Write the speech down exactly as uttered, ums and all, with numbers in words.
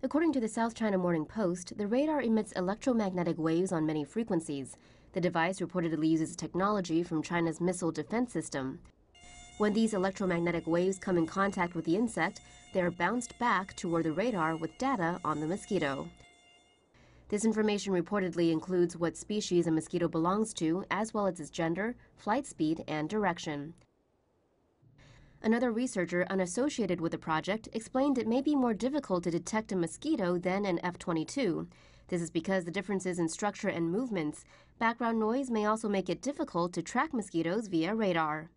According to the South China Morning Post, the radar emits electromagnetic waves on many frequencies. The device reportedly uses technology from China's missile defense system. When these electromagnetic waves come in contact with the insect, they are bounced back toward the radar with data on the mosquito. This information reportedly includes what species a mosquito belongs to, as well as its gender, flight speed, and direction. Another researcher unassociated with the project explained it may be more difficult to detect a mosquito than an F twenty-two. This is because the differences in structure and movements. Background noise may also make it difficult to track mosquitoes via radar.